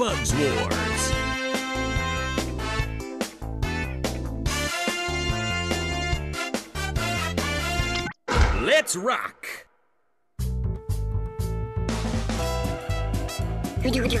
Bugs Wars. Let's rock! Thank you.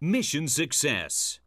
Mission success.